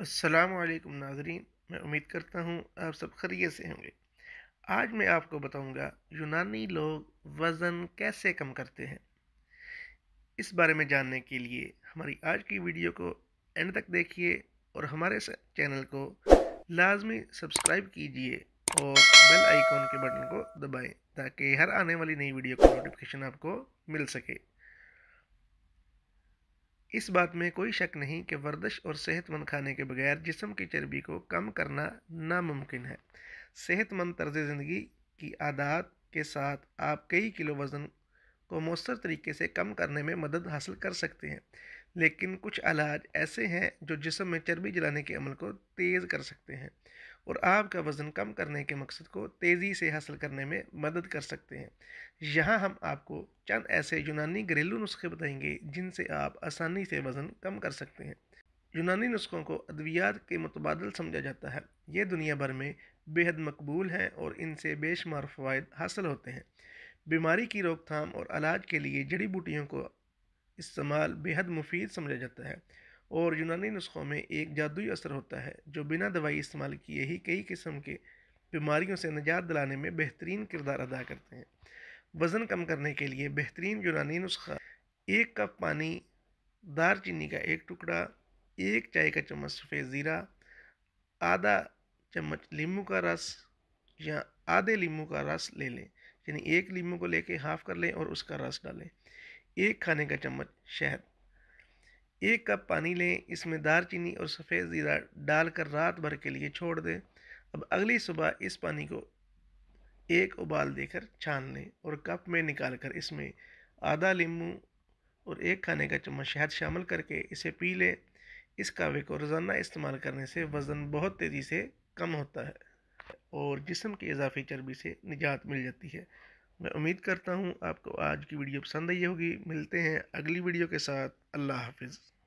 अस्सलाम वालेकुम नाजरीन, मैं उम्मीद करता हूँ आप सब खैरियत से होंगे। आज मैं आपको बताऊँगा यूनानी लोग वज़न कैसे कम करते हैं। इस बारे में जानने के लिए हमारी आज की वीडियो को एंड तक देखिए और हमारे चैनल को लाजमी सब्सक्राइब कीजिए और बेल आइकॉन के बटन को दबाएं ताकि हर आने वाली नई वीडियो का नोटिफिकेशन आपको मिल सके। इस बात में कोई शक नहीं कि वर्जिश और सेहतमंद खाने के बगैर जिस्म की चर्बी को कम करना नामुमकिन है। सेहतमंद तर्ज ज़िंदगी की आदत के साथ आप कई किलो वज़न को मौसर तरीके से कम करने में मदद हासिल कर सकते हैं, लेकिन कुछ इलाज ऐसे हैं जो जिस्म में चर्बी जलाने के अमल को तेज़ कर सकते हैं और आपका वज़न कम करने के मकसद को तेज़ी से हासिल करने में मदद कर सकते हैं। यहाँ हम आपको चंद ऐसे यूनानी घरेलू नुस्खे बताएंगे जिनसे आप आसानी से वज़न कम कर सकते हैं। यूनानी नुस्खों को अद्वियात के मुतबादल समझा जाता है। ये दुनिया भर में बेहद मकबूल हैं और इनसे बेशुमार फ़वाइद हासिल होते हैं। बीमारी की रोकथाम और इलाज के लिए जड़ी बूटियों को इस्तेमाल बेहद मुफीद समझा जाता है और यूनानी नुस्खों में एक जादुई असर होता है जो बिना दवाई इस्तेमाल किए ही कई किस्म के बीमारियों से निजात दिलाने में बेहतरीन किरदार अदा करते हैं। वज़न कम करने के लिए बेहतरीन यूनानी नुस्खा: 1 कप पानी, दारचीनी का 1 टुकड़ा, 1 चाय का चम्मच सफ़ेद ज़ीरा, आधा चम्मच नींबू का रस या आधे नींबू का रस ले लें, यानी 1 नींबू को लेके हाफ़ कर लें और उसका रस डालें। 1 खाने का चम्मच शहद। 1 कप पानी लें, इसमें दारचीनी और सफ़ेद ज़ीरा डालकर रात भर के लिए छोड़ दें। अब अगली सुबह इस पानी को 1 उबाल देकर छान लें और कप में निकालकर इसमें आधा नींबू और 1 खाने का चम्मच शहद शामिल करके इसे पी लें। इस काढ़े को रोज़ाना इस्तेमाल करने से वज़न बहुत तेज़ी से कम होता है और जिस्म की इजाफी चर्बी से निजात मिल जाती है। मैं उम्मीद करता हूँ आपको आज की वीडियो पसंद आई होगी। मिलते हैं अगली वीडियो के साथ। अल्लाह हाफिज़।